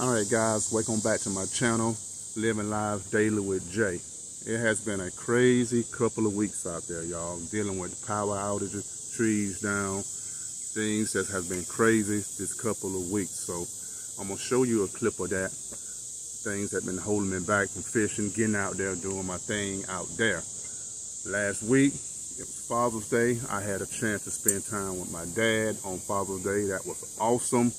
Alright guys, welcome back to my channel, Living Life Daily with J. It has been a crazy couple of weeks out there, y'all, dealing with power outages, trees down, things that has been crazy this couple of weeks. So I'm going to show you a clip of that, things that have been holding me back from fishing, getting out there, doing my thing out there. Last week, it was Father's Day. I had a chance to spend time with my dad on Father's Day. That was awesome.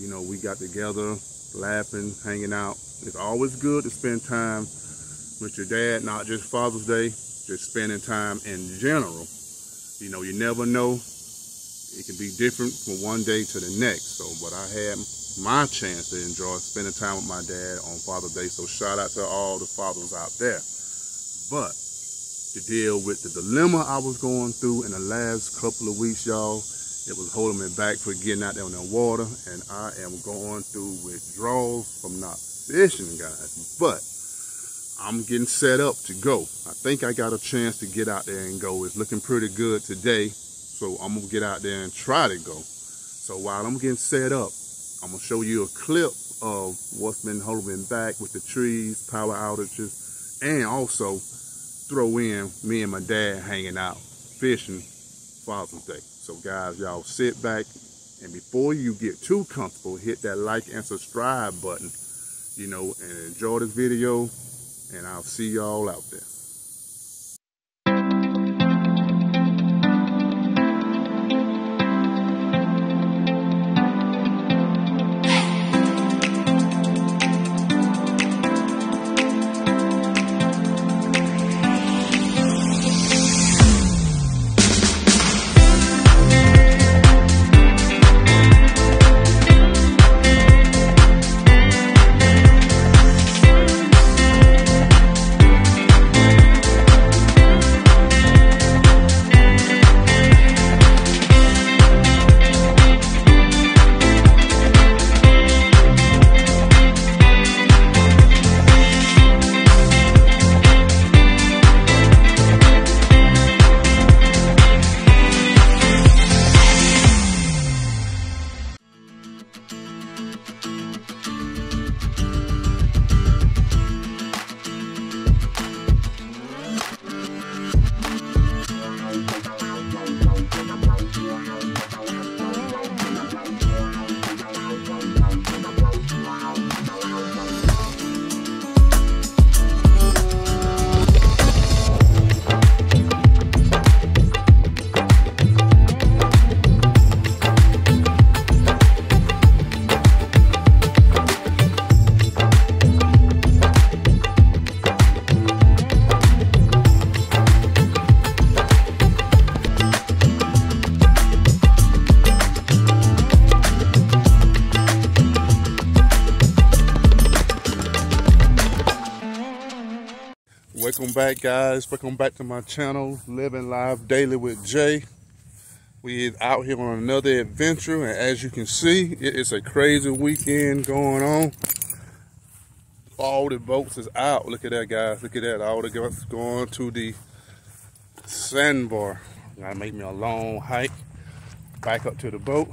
You know, we got together, laughing, hanging out. It's always good to spend time with your dad, not just Father's Day, just spending time in general. You know, you never know. It can be different from one day to the next. So, but I had my chance to enjoy spending time with my dad on Father's Day. So shout out to all the fathers out there. But to deal with the dilemma I was going through in the last couple of weeks, y'all, it was holding me back for getting out there on the water, and I am going through withdrawals from not fishing, guys. But I'm getting set up to go. I think I got a chance to get out there and go. It's looking pretty good today, so I'm gonna get out there and try to go. So while I'm getting set up, I'm gonna show you a clip of what's been holding me back with the trees, power outages, and also throw in me and my dad hanging out fishing Father's Day. So guys, y'all sit back, and before you get too comfortable, hit that like and subscribe button, you know, and enjoy this video, and I'll see y'all out there. Welcome back, guys. Welcome back to my channel, Living Life Daily with J. We are out here on another adventure, and as you can see, it is a crazy weekend going on. All the boats is out. Look at that, guys. Look at that. All the boats going to the sandbar. Gotta make me a long hike back up to the boat.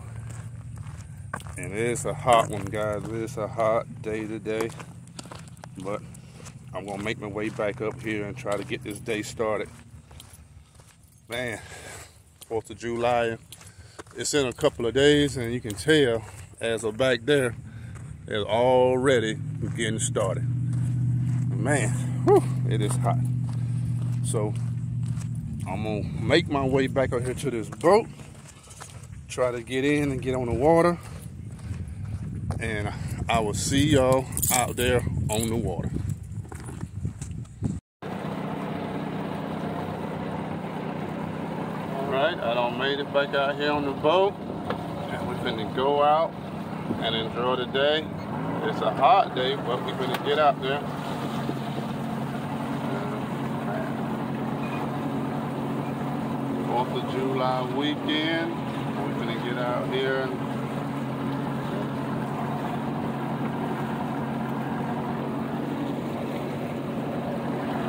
And it's a hot one, guys. It's a hot day today, but I'm gonna make my way back up here and try to get this day started. Man, 4th of July, it's in a couple of days, and you can tell as of back there, it's already getting started. Man, whew, it is hot. So I'm gonna make my way back up here to this boat, try to get in and get on the water, and I will see y'all out there on the water. I done made it back out here on the boat, and we're finna go out and enjoy the day. It's a hot day, but we're finna get out there. Man. 4th of July weekend, we're finna get out here.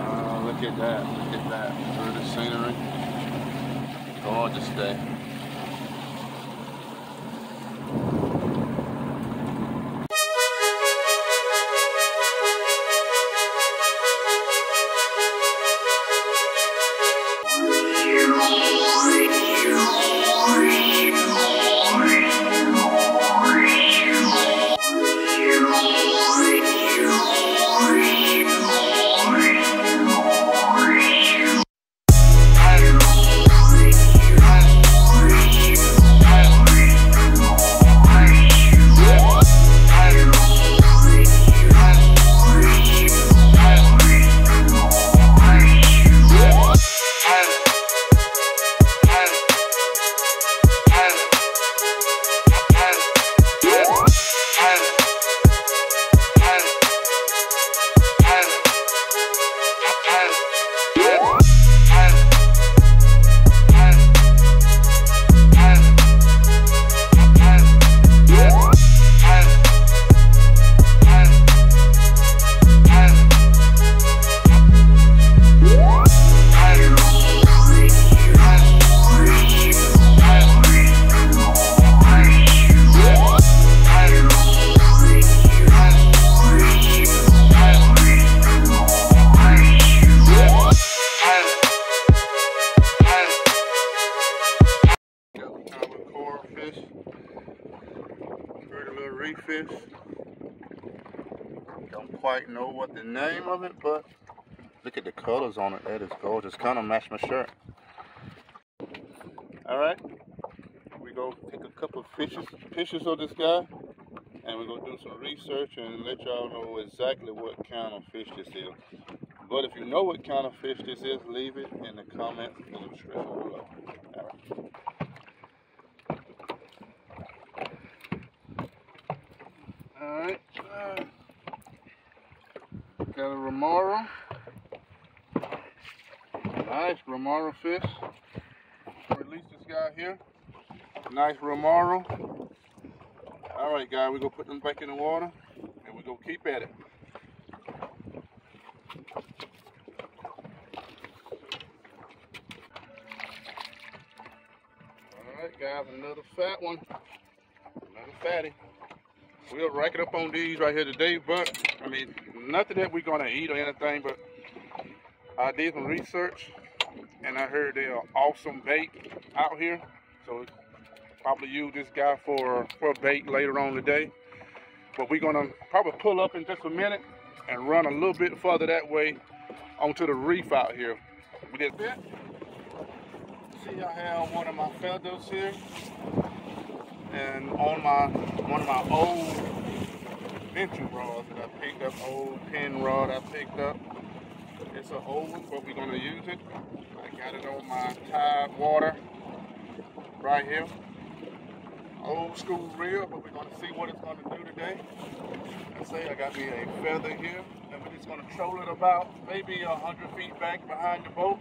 Oh, look at that, look at that. Through the scenery. Gorgeous day. three fish. Don't quite know what the name of it, but look at the colors on it. That is gorgeous. Kind of matched my shirt. All right, we go take a couple of pictures of this guy, and we're gonna do some research and let y'all know exactly what kind of fish this is. But if you know what kind of fish this is, leave it in the comments in the description below. All right. Got a remora, nice remora fish. Release this guy here, nice remora. All right, guys, we're gonna put them back in the water, and we're gonna keep at it. All right, guys, another fat one, another fatty. We'll rack it up on these right here today, but I mean, nothing that we're gonna eat or anything, but I did some research and I heard they are awesome bait out here. So we'll probably use this guy for bait later on today. But we're gonna probably pull up in just a minute and run a little bit further that way onto the reef out here. We did that. See, I have one of my feathers here. And on one of my old venture rods that I picked up, old pin rod I picked up. It's an old one, but we're gonna use it. I got it on my tide water right here. Old school reel, but we're gonna see what it's gonna do today. I say I got me a feather here, and we're just gonna troll it about maybe 100 feet back behind the boat.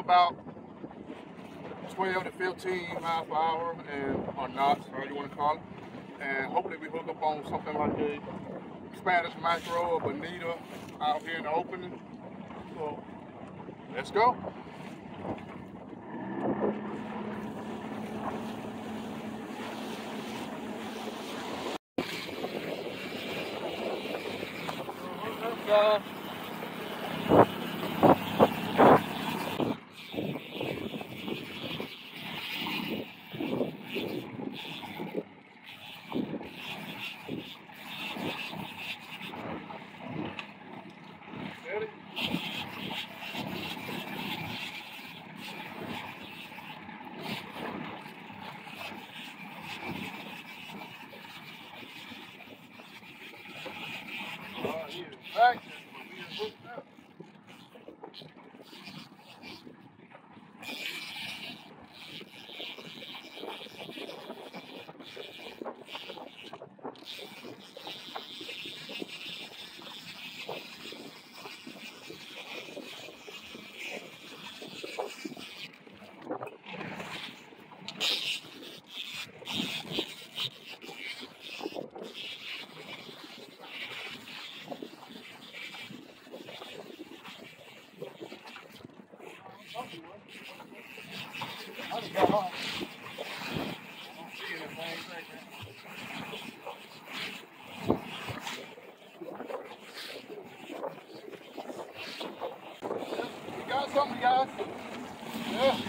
About 12 to 15 miles per hour and or knots, or you want to call it, and hopefully we hook up on something like a Spanish mackerel or bonita out here in the opening. So let's go. Guys. Yeah.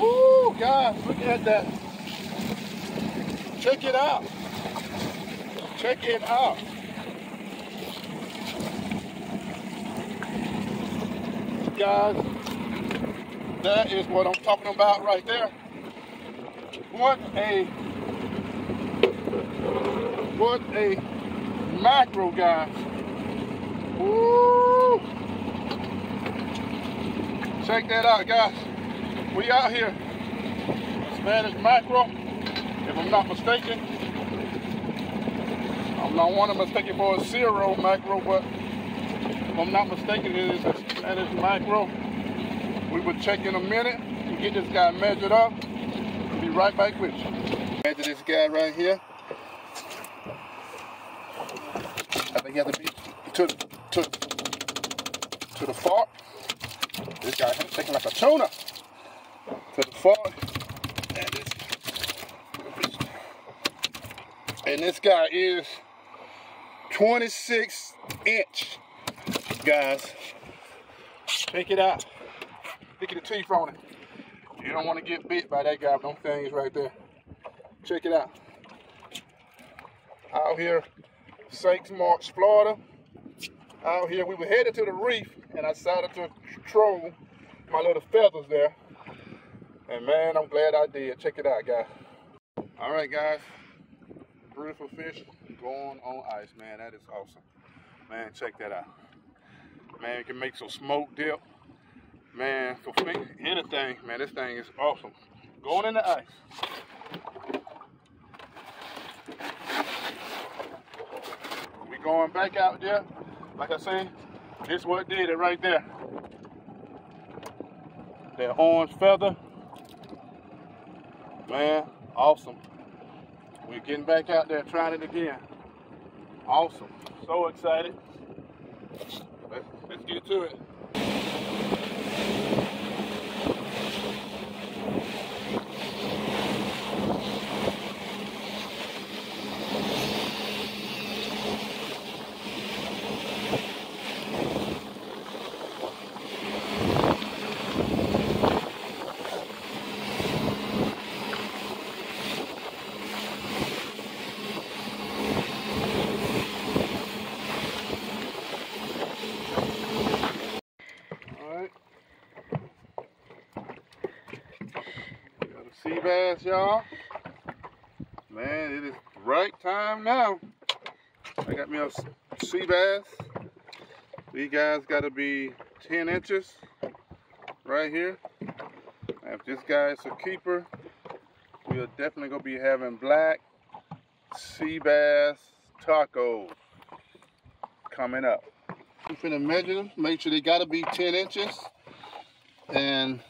Woo, guys, look at that. Check it out. Check it out. Guys, that is what I'm talking about right there. What a mackerel, guys. Woo! Check that out, guys. We out here. Spanish mackerel, if I'm not mistaken. I don't want to mistake it for a zero mackerel, but if I'm not mistaken, it is a Spanish mackerel. We will check in a minute and get this guy measured up. We'll be right back with you. Measure this guy right here. I think you have to be to the fork. This guy is taking like a tuna to the fork. And this guy is 26 inch, guys. Check it out. Look at the teeth on it. You don't want to get bit by that guy. Them things right there. Check it out. Out here, St. Marks, Florida. Out here, we were headed to the reef, and I decided to troll my little feathers there. And man, I'm glad I did. Check it out, guys. All right, guys. Beautiful fish going on ice, man. That is awesome. Man, check that out. Man, you can make some smoke dip. Man, for anything, man, this thing is awesome. Going in the ice. We going back out there. Like I said, this what did it right there. That orange feather. Man, awesome. We're getting back out there, trying it again. Awesome. So excited. Let's get to it. Sea bass, y'all. Man, it is right time now. I got me a sea bass. These guys gotta be 10 inches right here. If this guy's a keeper, we are definitely gonna be having black sea bass tacos coming up. I'm finna measure them, make sure they gotta be 10 inches. And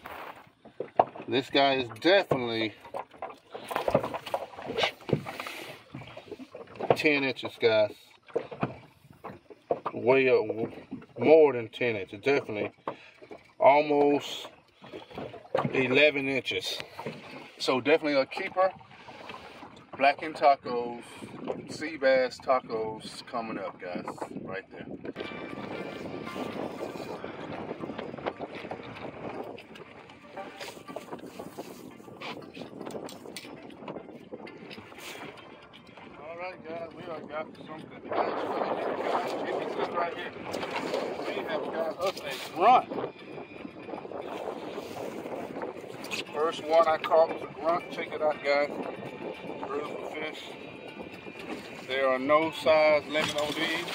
this guy is definitely 10 inches, guys. Way up, more than 10 inches, definitely. Almost 11 inches. So definitely a keeper. Blackened tacos, sea bass tacos coming up, guys, right there. Got something. We have got us a grunt. First one I caught was a grunt. Check it out, guys. Beautiful fish. There are no size limit on these.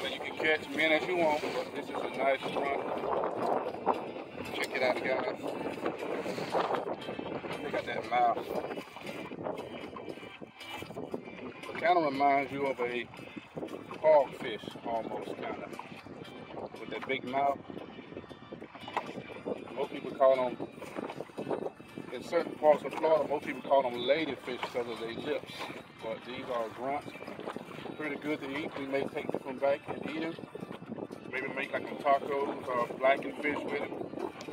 So you can catch as many as you want. But this is a nice grunt. Check it out, guys. Look at that mouth. Kind of reminds you of a hogfish, almost, kind of, with that big mouth. Most people call them, in certain parts of Florida, most people call them ladyfish because of their lips. But these are grunts. Pretty good to eat. We may take them back and eat them. Maybe make like some tacos or blackened fish with them.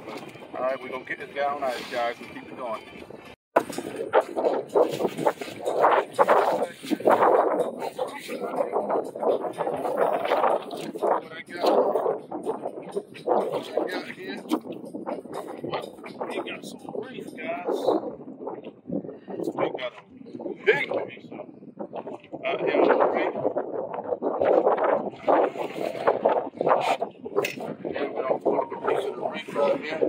But, all right, we're going to get this guy on ice, guys, and keep it going. What I got here. We got some reef, guys. We got a big piece out here on the reef. And we don't put a piece of the reef out here.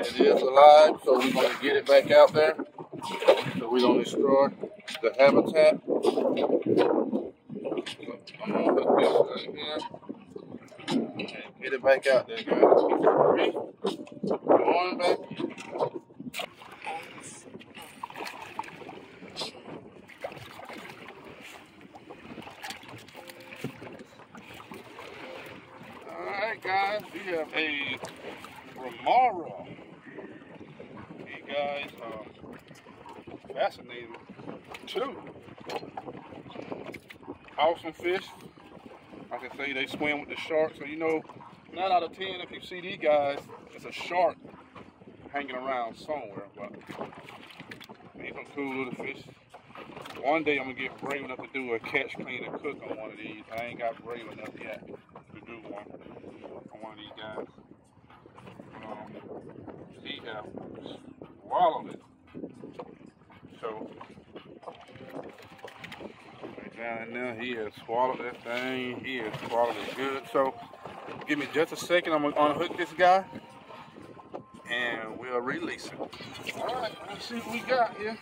It is a alive, so we're going to get it back out there so we don't destroy the habitat. I'm going to hook this in here and get it back out there, guys. 3, 1, baby. Guys, we have a remora. Hey guys, fascinating too. Awesome fish. Like I say, they swim with the shark. So you know, 9 out of 10, if you see these guys, it's a shark hanging around somewhere. But these are cool little fish. One day I'm gonna get brave enough to do a catch, clean, and cook on one of these. I ain't got brave enough yet to do one. One of these guys. He have swallowed it. So right down in there, he has swallowed that thing. He has swallowed it good. So give me just a second. I'm gonna unhook this guy and we'll release him. All right, let's see what we got here.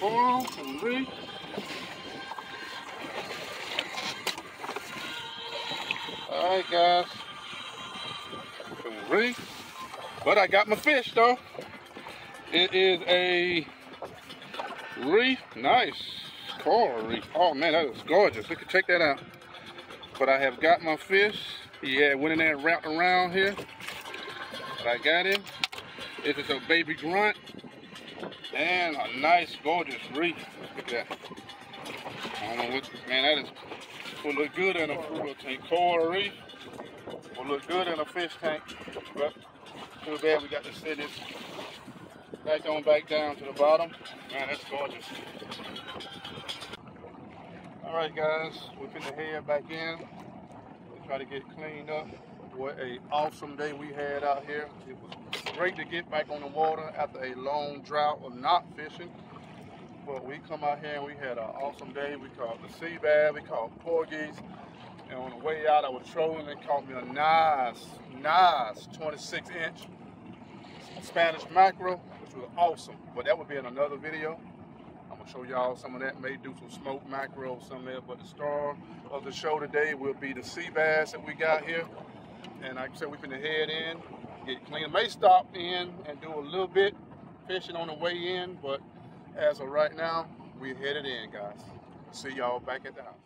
Forearm and reach. Alright guys, but I got my fish though. It is a reef, nice coral reef. Oh man, that is gorgeous. Look, check that out. But I have got my fish. He went in there and wrapped around here. But I got him. This is a baby grunt and a nice gorgeous reef. Look at that. I don't know what, man, that is. Will look good in a pool tank. Coral reef will look good in a fish tank, but too bad we got to set this back down to the bottom. Man, that's gorgeous. All right, guys, we're gonna head back in to try to get cleaned up. What a awesome day we had out here. It was great to get back on the water after a long drought of not fishing. But we come out here and we had an awesome day. We caught the sea bass, we caught porgies, and on the way out I was trolling and caught me a nice 26-inch Spanish mackerel, which was awesome. But that would be in another video. I'm gonna show y'all some of that. May do some smoked mackerel somewhere, but the star of the show today will be the sea bass that we got here. And like I said, we finna head in, get clean. May stop in and do a little bit fishing on the way in, but as of right now, we're headed in, guys. See y'all back at the house.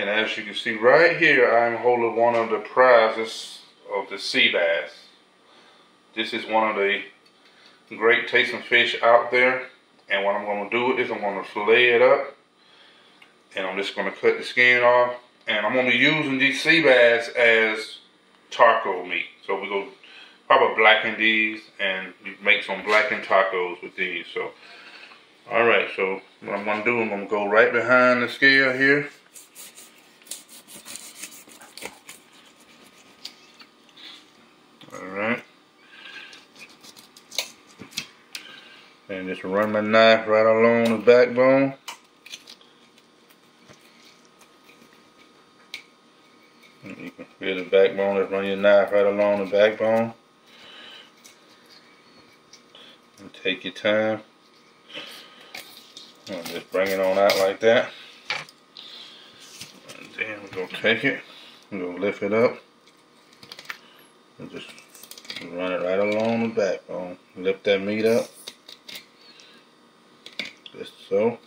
And as you can see right here, I'm holding one of the prizes of the sea bass. This is one of the great tasting fish out there. And what I'm going to do is I'm going to fillet it up. And I'm just going to cut the skin off. And I'm going to be using these sea bass as taco meat. So we're going to probably blacken these and make some blackened tacos with these. So, alright, so what I'm going to do, I'm going to go right behind the scale here. All right, and just run my knife right along the backbone. And you can feel the backbone, just run your knife right along the backbone. And take your time. And just bring it on out like that. And then we're going to take it. We're going to lift it up. And just run it right along the backbone. Lift that meat up. Just so.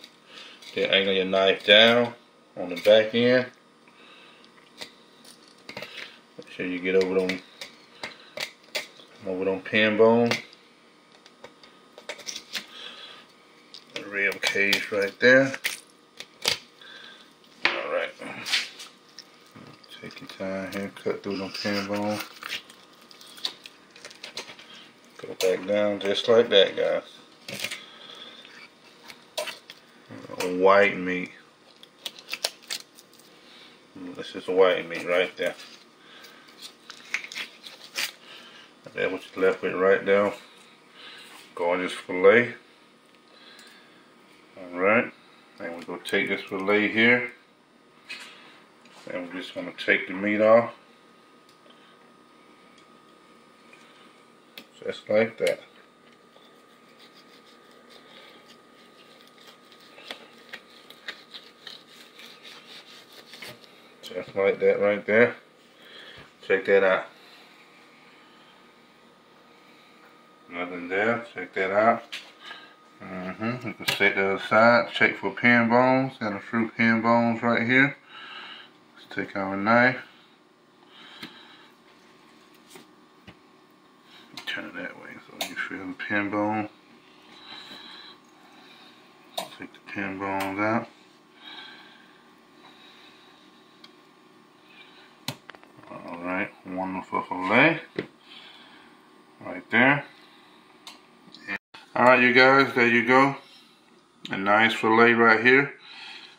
Then angle your knife down on the back end. Make sure you get over them pin bone. The rib cage right there. Alright. Take your time here, cut through them pin bone. Go back down just like that, guys. White meat. This is white meat right there. That's what you're left with right there. Gorgeous fillet. Alright. And we're going to take this fillet here. And we're just going to take the meat off. Just like that. Just like that right there. Check that out. Nothing there. Check that out. You can set the other side. Check for pin bones. Got a few pin bones right here. Let's take our knife. Turn it that way so you feel the pin bone. Take the pin bones out. Alright, wonderful fillet. Right there. Alright, you guys, there you go. A nice fillet right here.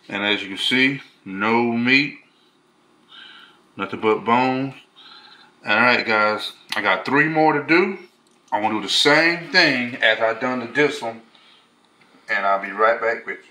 And as you can see, no meat. Nothing but bones. Alright, guys. I got 3 more to do. I'm going to do the same thing as I done to this one. And I'll be right back with you.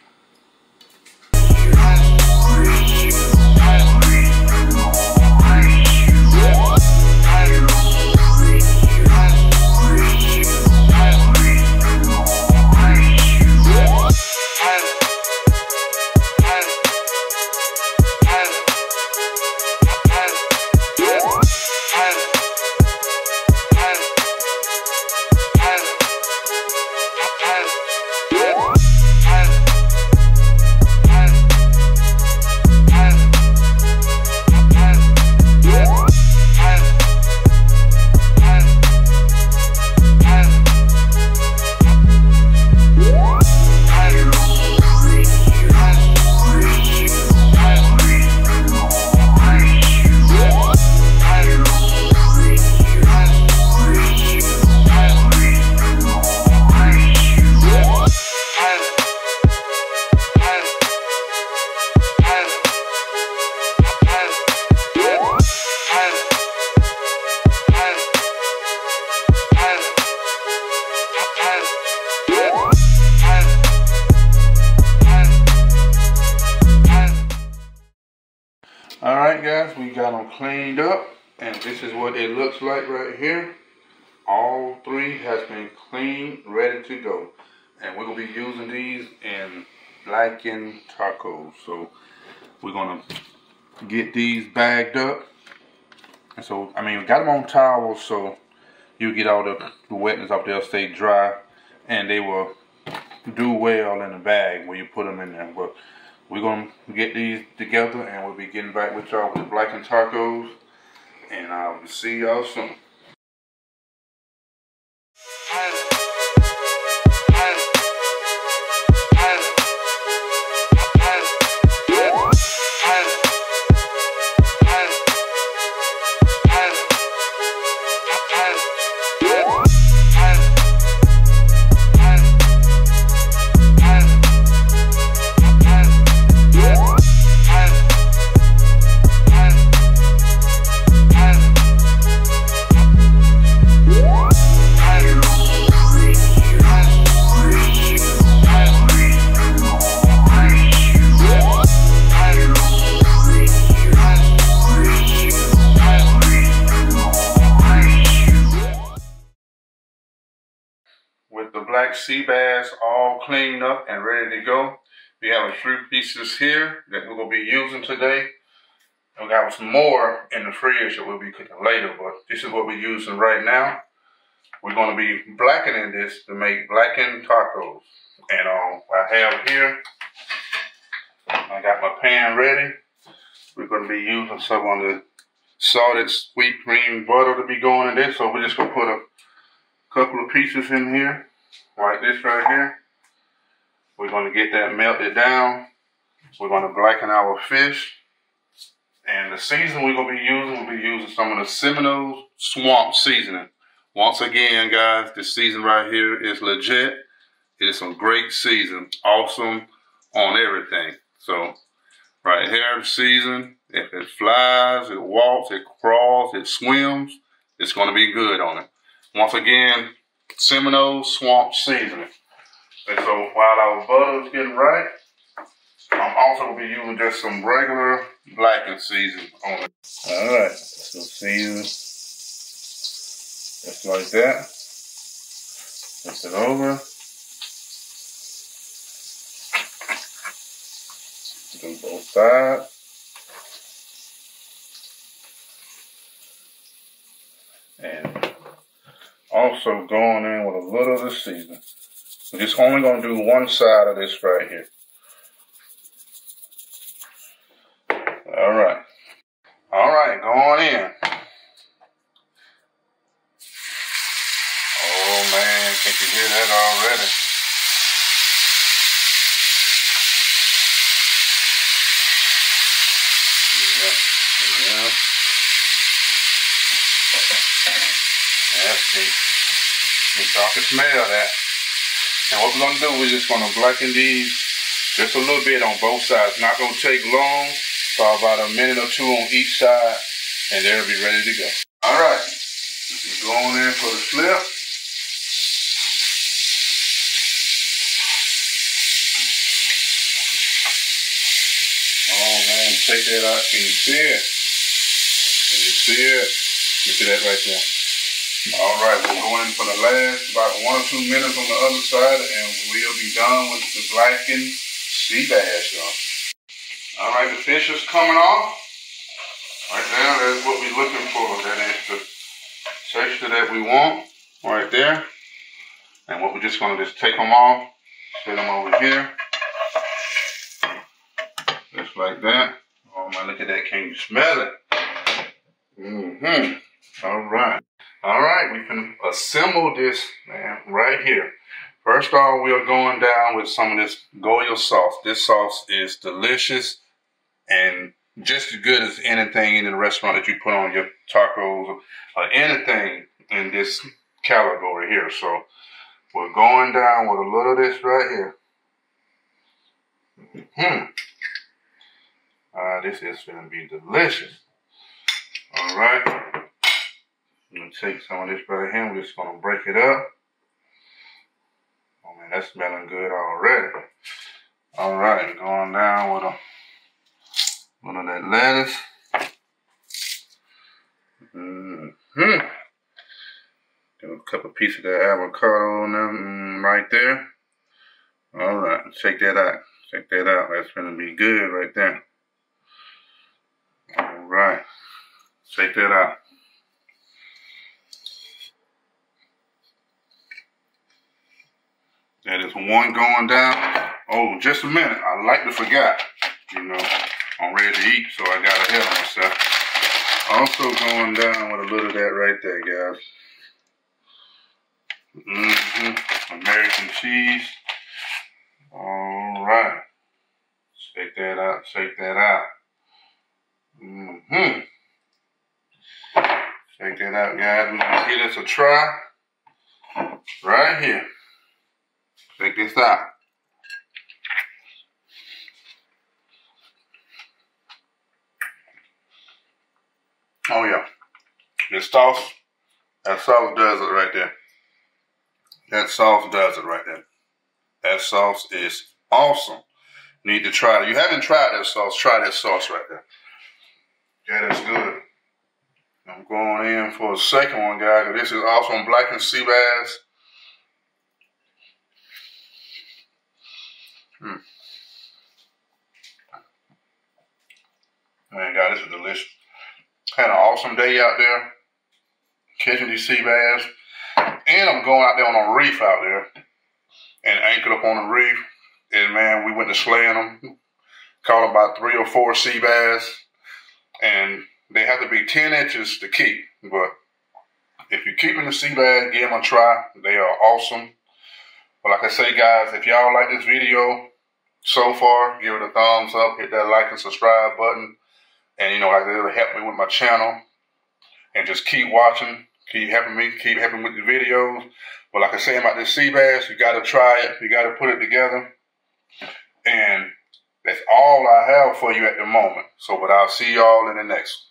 Alright guys, we got them cleaned up, and this is what it looks like right here. All 3 has been cleaned, ready to go. And we're going to be using these in blackened tacos. So we're going to get these bagged up. And so, I mean, we got them on towels, so you get all the wetness off there, stay dry. And they will do well in the bag when you put them in there. But we're going to get these together and we'll be getting back with y'all with the blackened tacos. And I'll see y'all soon. with the black sea bass all cleaned up and ready to go. We have a few pieces here that we're going to be using today. We got some more in the fridge that we'll be cooking later, but this is what we're using right now. We're going to be blackening this to make blackened tacos. And I have here, I got my pan ready. We're going to be using some of the salted sweet cream butter to be going in this. So we're just going to put a couple of pieces in here, like this right here. We're going to get that melted down. We're going to blacken our fish. And the season we're going to be using, we'll be using some of the Seminole Swamp seasoning. Once again, guys, this season right here is legit. It is some great season. Awesome on everything. So, right here, season, if it flies, it walks, it crawls, it swims, it's going to be good on it. Once again, Seminole Swamp seasoning. And so, while our butter is getting right, I'm also going to be using just some regular blackened seasoning on it. All right, so season. Just like that. Push it over. Do both sides. And also going in with a little of the seasoning. We're just only going to do one side of this right here. All right. All right, going in. Man, can't you hear that already? Yeah, yeah. That's deep. Y'all can smell that. And what we're gonna do, we're just gonna blacken these just a little bit on both sides. Not gonna take long, so about a minute or two on each side, and they'll be ready to go. All right, we're going in for the flip. Take that out. Can you see it? Can you see it? Look at that right there. All right, we're going for the last about 1 or 2 minutes on the other side, and we'll be done with the blackened sea bass, y'all. All right, the fish is coming off. Right there, that's what we're looking for. That is the texture that we want, right there. And what we're just going to just take them off, put them over here, just like that. Oh my, look at that, can you smell it? Mm-hmm. All right, we can assemble this, man, right here. First off, we are going down with some of this Goya sauce. This sauce is delicious and just as good as anything in the restaurant that you put on your tacos or anything in this category here. So we're going down with a little of this right here. Mm-hmm. This is going to be delicious. All right. I'm going to take some of this right here. We're just going to break it up. Oh, man, that's smelling good already. All right. Going down with a little of that lettuce. Mm-hmm. Give a couple pieces of that avocado on them right there. All right. Check that out. Check that out. That's going to be good right there. All right, check that out. That is one going down. Oh, just a minute. I like to forget. You know, I'm ready to eat, so I got ahead of myself. Also going down with a little of that right there, guys. Mm-hmm. American cheese. All right. Check that out. Check that out. Mm-hmm. Check that out, guys. We're going to give this a try right here. Check this out. Oh, yeah. This sauce, that sauce does it right there. That sauce does it right there. That sauce is awesome. You need to try it. You haven't tried that sauce, try that sauce right there. That is good. I'm going in for a second one, guys. This is also on blackened sea bass. Man, God, this is delicious. Had an awesome day out there, catching these sea bass. And I'm going out there on a reef out there and anchored up on a reef. And, man, we went to slaying them. Caught about 3 or 4 sea bass. And they have to be 10 inches to keep. But if you're keeping the sea bass, give them a try. They are awesome. But like I say, guys, if y'all like this video so far, give it a thumbs up. Hit that like and subscribe button. And, you know, like it'll help me with my channel. And just keep watching. Keep helping me. Keep helping with the videos. But like I say about this sea bass, you got to try it. You got to put it together. And that's all I have for you at the moment. So, but I'll see y'all in the next one.